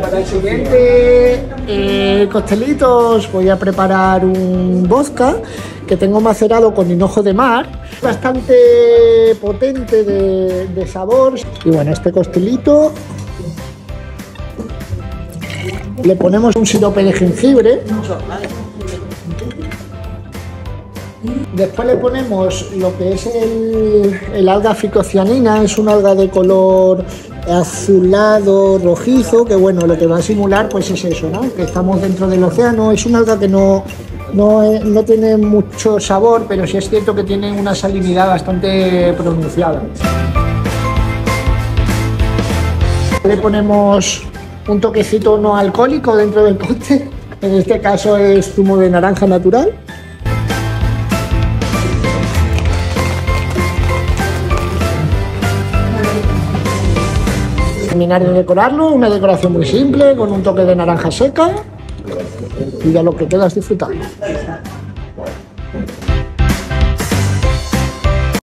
Para el siguiente costelitos voy a preparar un vodka que tengo macerado con hinojo de mar, bastante potente de sabor. Y bueno, este costelito le ponemos un sirope de jengibre. Después le ponemos lo que es el alga ficocianina, es una alga de color azulado, rojizo, que bueno, lo que va a simular pues es eso, ¿no? Que estamos dentro del océano. Es una alga que no tiene mucho sabor, pero sí es cierto que tiene una salinidad bastante pronunciada. Le ponemos un toquecito no alcohólico dentro del cóctel, en este caso es zumo de naranja natural. Terminar de decorarlo, una decoración muy simple con un toque de naranja seca, y ya lo que queda es disfrutarlo.